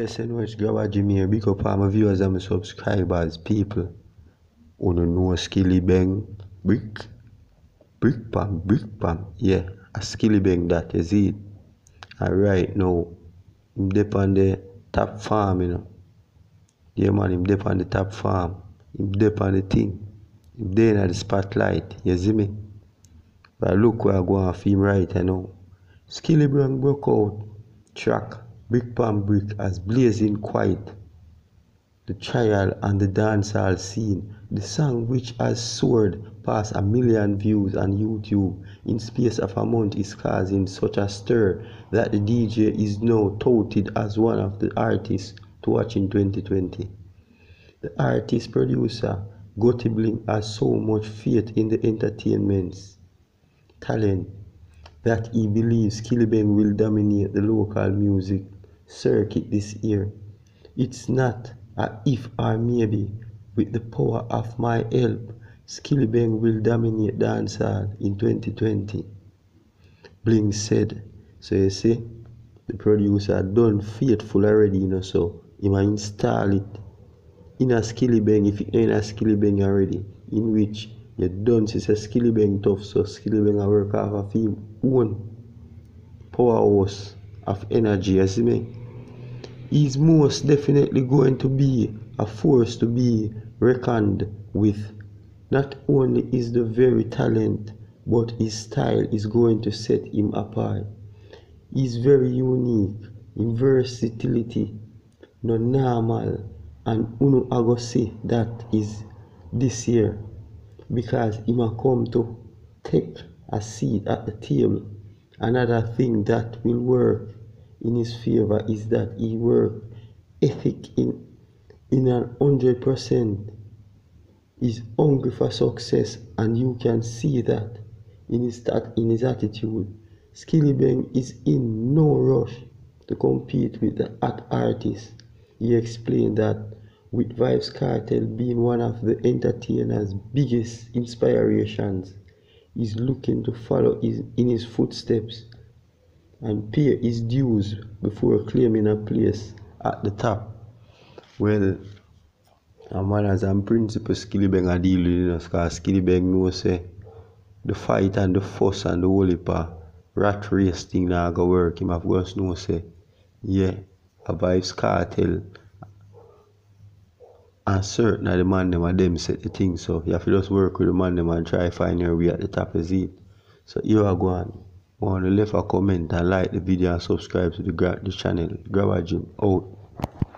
yes, and watch Grabbajim here. Big up all my viewers and my subscribers, people. You know Skillibeng, Brick Pon, yeah, a Skillibeng, that is it. Alright, now, I'm dep on the top farm, you know. Yeah, man, I'm dep on the top farm. I'm dep on the thing. I'm there in the spotlight, you see me? But look where I go and film right now. Skillibeng broke out, track, Brick Pon Brick as blazing quiet. The trial and the dancehall scene, the song which has soared past 1 million views on YouTube in space of a month is causing such a stir that the DJ is now touted as one of the artists to watch in 2020. The artist producer Gutty Bling has so much faith in the entertainment's talent that he believes Skillibeng will dominate the local music circuit this year. It's not if or maybe. With the power of my help, Skillibeng will dominate dancehall in 2020. Bling said. So you see, the producer done faithful already, you know, so he might install it in a Skillibeng if it ain't a Skillibeng already, in which you done see a Skillibeng tough, so Skillibeng a work off of his own powerhouse of energy, you see me? He's most definitely going to be a force to be reckoned with. Not only is the very talent, but his style is going to set him apart. He's very unique, in versatility, not normal, and uno agosi that is this year, because he might come to take a seat at the table. Another thing that will work in his favor is that he work ethic in 100%. He's hungry for success, and you can see that in his attitude. Skillibeng is in no rush to compete with the art artists. He explained that with Vybz Kartel being one of the entertainer's biggest inspirations, he's looking to follow in his footsteps and pay his dues before claiming a place at the top. Well, a manners and principles Skillibeng a deal with us, because Skillibeng knows the fight and the fuss and the whole heap rat race thing not go work. Him of course know say, yeah, a Vybz Kartel and certain of the man them and them set the thing, so you have to just work with the man them and try find your way at the top of it. So here I go on the left a comment and like the video and subscribe to the channel. Grabbajim out.